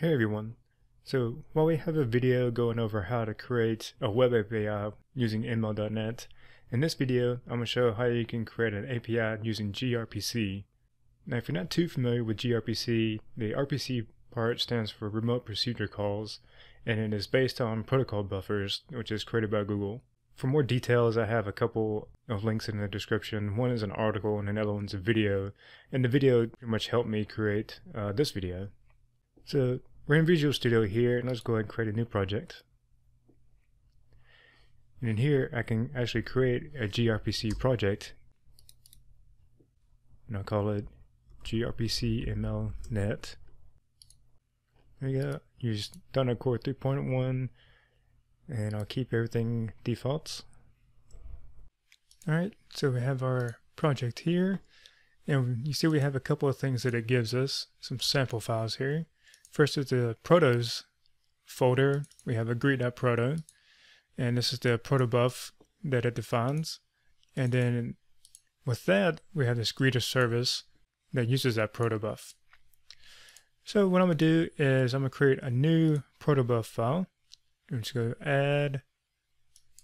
Hey everyone, so while we have a video going over how to create a web API using ML.NET, in this video I'm going to show how you can create an API using gRPC. Now if you're not too familiar with gRPC, the RPC part stands for Remote Procedure Calls, and it is based on protocol buffers, which is created by Google. For more details, I have a couple of links in the description. One is an article and another one's a video, and the video pretty much helped me create this video. So we're in Visual Studio here, and let's go ahead and create a new project. And in here, I can actually create a gRPC project. And I'll call it gRPC ML.NET. There we go. Use .NET Core 3.1, and I'll keep everything defaults. Alright, so we have our project here. And you see we have a couple of things that it gives us, some sample files here. First is the protos folder. We have a greet.proto, and this is the protobuf that it defines. And then with that, we have this greeter service that uses that protobuf. So what I'm going to do is I'm going to create a new protobuf file. I'm just going to add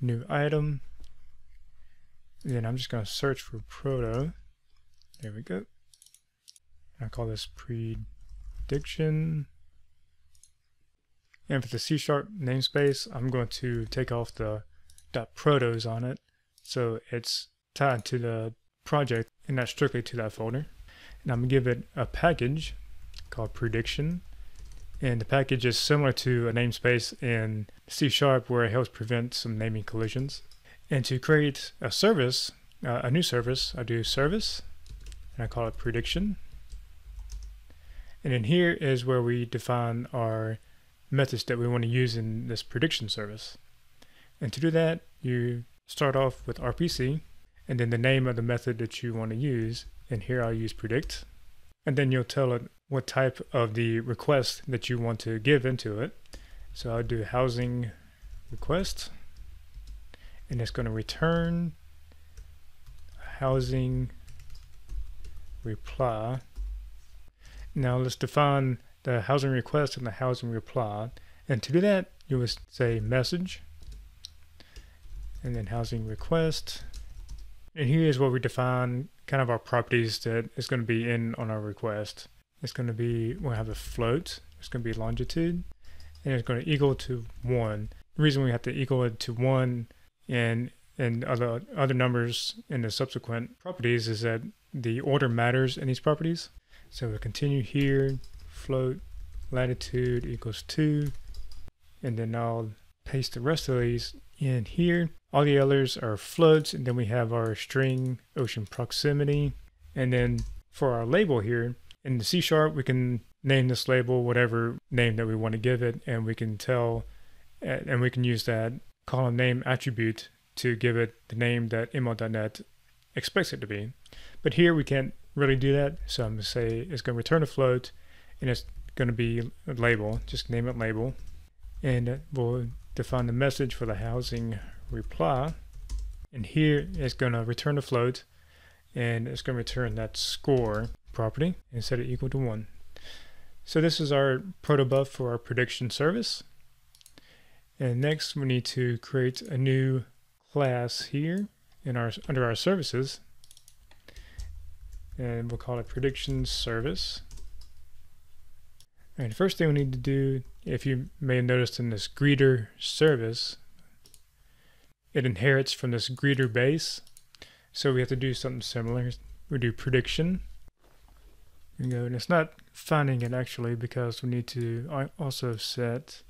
new item. And then I'm just going to search for proto. There we go. I call this prediction. And for the C# namespace, I'm going to take off the .protos on it, so it's tied to the project and not strictly to that folder. And I'm going to give it a package called prediction. And the package is similar to a namespace in C# where it helps prevent some naming collisions. And to create a service, a new service, I do service, and I call it prediction. And in here is where we define our methods that we want to use in this prediction service. And to do that, you start off with RPC, and then the name of the method that you want to use. And here I'll use predict. And then you'll tell it what type of the request that you want to give into it. So I'll do housing request, and it's going to return housing reply. Now let's define the housing request and the housing reply. And to do that, you would say message, and then housing request. And here is where we define kind of our properties that is going to be in on our request. It's going to be, we'll have a float. It's going to be longitude, and it's going to equal to 1. The reason we have to equal it to 1 and other numbers in the subsequent properties is that the order matters in these properties. So we'll continue here, float latitude equals 2, and then I'll paste the rest of these in here. All the others are floats, and then we have our string ocean proximity. And then for our label here, in the C# we can name this label whatever name that we want to give it, and we can tell, and we can use that column name attribute to give it the name that ML.NET expects it to be. But here we can't really do that, so I'm going to say it's going to return a float, and it's going to be a label, just name it label, and we'll define the message for the housing reply. And here it's going to return a float, and it's going to return that score property and set it equal to 1. So this is our protobuf for our prediction service. And next we need to create a new class here in our under our services, and we'll call it prediction service. And the first thing we need to do, if you may have noticed in this greeter service, it inherits from this greeter base. So we have to do something similar. We do prediction. There we go. And it's not finding it actually, because we need to also set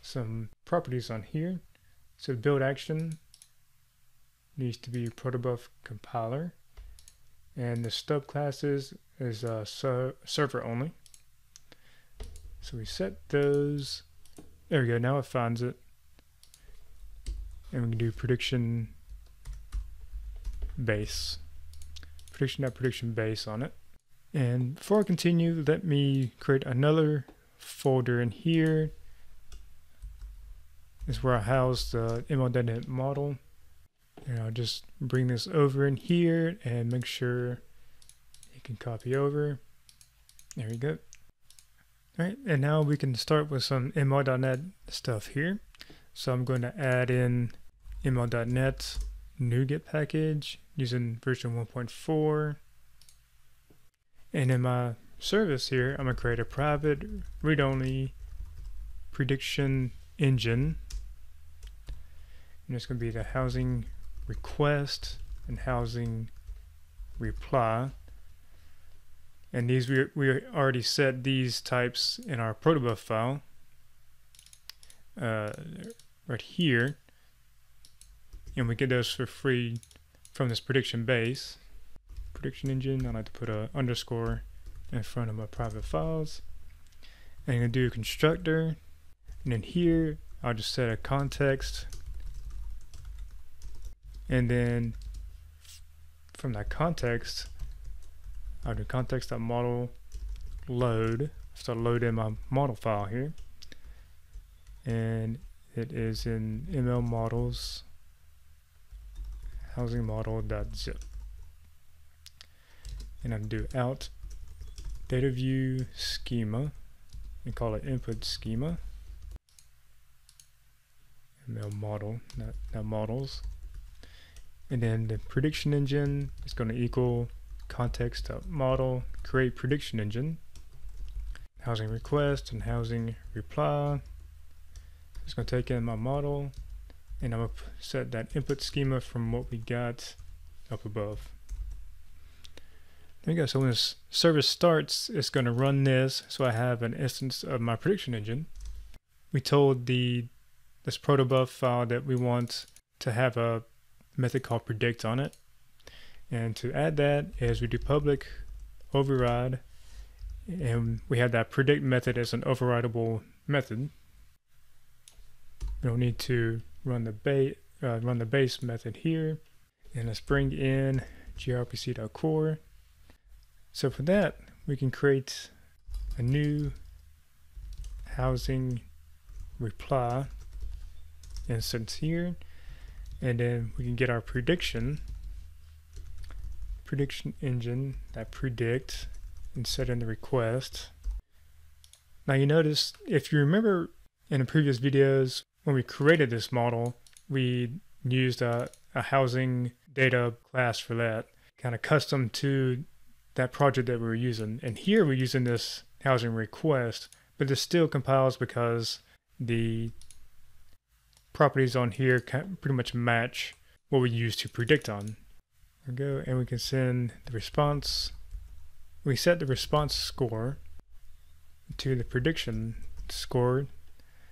some properties on here. So build action needs to be protobuf compiler. And the stub classes is server only. So we set those. There we go. Now it finds it. And we can do prediction base. Prediction base on it. And before I continue, let me create another folder in here. This is where I house the ML.NET model. And I'll just bring this over in here and make sure you can copy over. There we go. All right, and now we can start with some ML.NET stuff here. So I'm going to add in ML.NET NuGet package using version 1.4. And in my service here, I'm going to create a private read-only prediction engine. And it's going to be the housing request and housing reply. And these we already set these types in our protobuf file right here, and we get those for free from this prediction base. Prediction engine, I like to put an underscore in front of my private files. And I'm going to do a constructor, and then here I'll just set a context, and then from that context I'll do context.model load. So I'll load in my model file here, and it is in ML models housing model.zip. And I'm do out data view schema and call it input schema. ML model, not models. And then the prediction engine is going to equal context.model create prediction engine, housing request and housing reply. It's going to take in my model, and I'm going to set that input schema from what we got up above. There you go. So when this service starts, it's going to run this. So I have an instance of my prediction engine. We told this protobuf file that we want to have a method called predict on it. And to add that is we do public override, and we have that predict method as an overrideable method. We don't need to run the base method here. And let's bring in gRPC.core. So for that, we can create a new housing reply instance here, and then we can get our prediction engine that predict and set in the request. Now you notice, if you remember in the previous videos, when we created this model, we used a housing data class for that, kind of custom to that project that we were using. And here we're using this housing request, but this still compiles because the properties on here pretty much match what we used to predict on. Go, and we can send the response. We set the response score to the prediction score,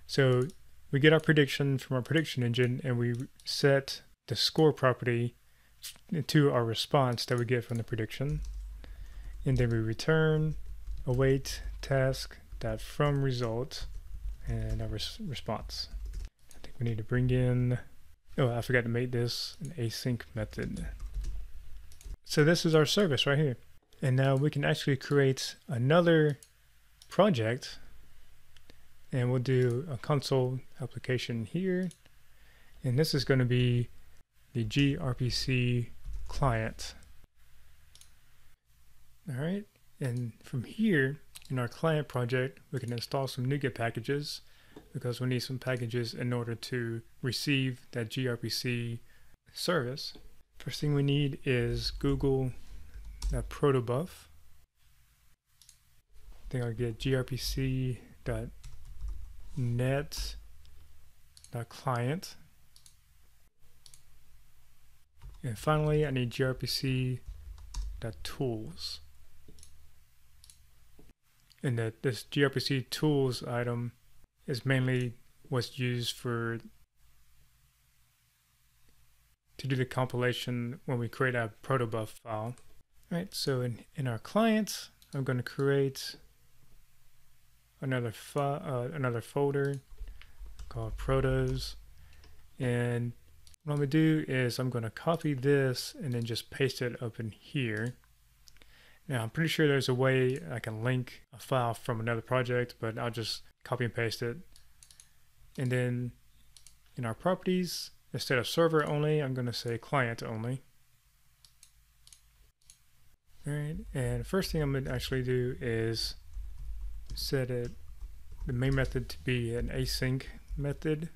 so we get our prediction from our prediction engine, and we set the score property to our response that we get from the prediction, and then we return await task that from result and our response. I think we need to bring in, oh, I forgot to make this an async method. So this is our service right here. And now we can actually create another project, and we'll do a console application here. And this is going to be the gRPC client. All right. And from here in our client project, we can install some NuGet packages, because we need some packages in order to receive that gRPC service. First thing we need is Google that protobuf. Then I'll get gRPC.net.client. And finally, I need gRPC.tools. And that this gRPC tools item is mainly what's used for to do the compilation when we create our protobuf file. All right, so in our clients, I'm going to create another file, another folder called protos, and what I'm going to do is I'm going to copy this and then just paste it up in here. Now I'm pretty sure there's a way I can link a file from another project, but I'll just copy and paste it. And then in our properties, instead of server only, I'm going to say client only. All right, and first thing I'm going to actually do is set it, the main method to be an async method.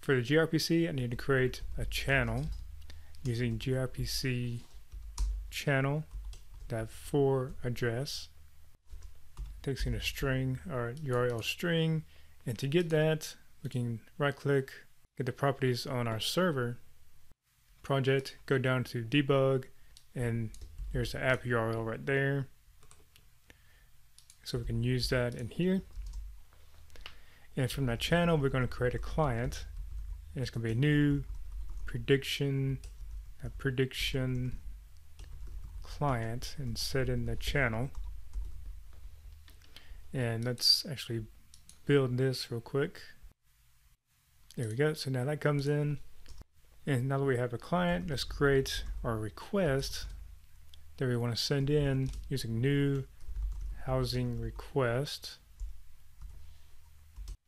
For the gRPC, I need to create a channel using gRPC channel that for address. It takes in a string or URL string, and to get that, we can right click, get the properties on our server project, go down to debug, and here's the app URL right there. So we can use that in here. And from that channel, we're going to create a client, and it's going to be a new prediction client, and set in the channel. And let's actually build this real quick. There we go. So now that comes in, and now that we have a client, let's create our request that we want to send in using new housing request.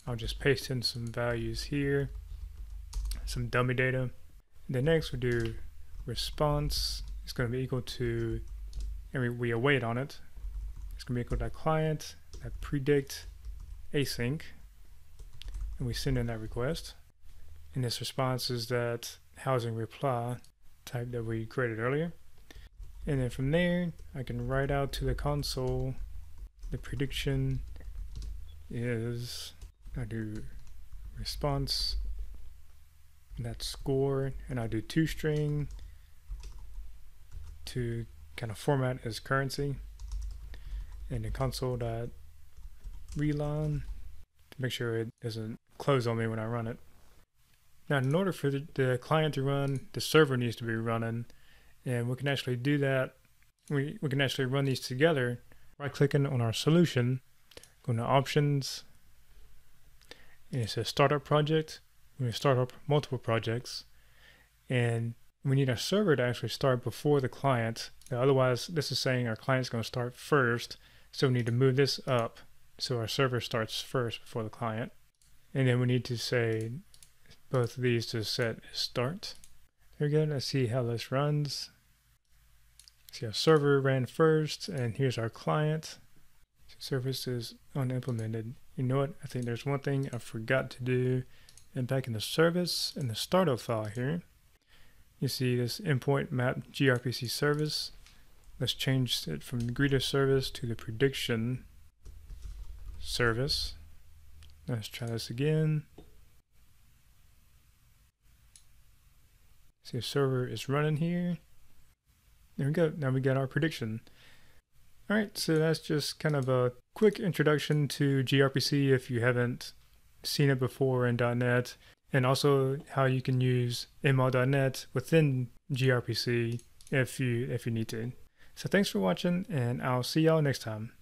I'll just paste in some values here, some dummy data. Then next we'll do response. It's going to be equal to, and we await on it. It's going to be equal to client that predict async, and we send in that request. And this response is that housing reply type that we created earlier. And then from there, I can write out to the console, the prediction is, I do response, and that's score, and I do toString to kind of format as currency, and the console.readline to make sure it doesn't close on me when I run it. Now, in order for the client to run, the server needs to be running, and we can actually do that. We can actually run these together by clicking on our solution, going to options, and it says startup project. We're going to start up multiple projects, and we need our server to actually start before the client. Now, otherwise, this is saying our client's going to start first, so we need to move this up so our server starts first before the client. And then we need to say both of these to set start. There we go. Let's see how this runs. See, our server ran first, and here's our client. Service is unimplemented. You know what? I think there's one thing I forgot to do. And back in the service, in the startup file here, you see this endpoint map gRPC service. Let's change it from the greeter service to the prediction service. Let's try this again. See, the server is running here. There we go. Now we got our prediction. All right, so that's just kind of a quick introduction to gRPC if you haven't seen it before in .NET, and also how you can use ML.NET within gRPC if you need to. So thanks for watching, and I'll see y'all next time.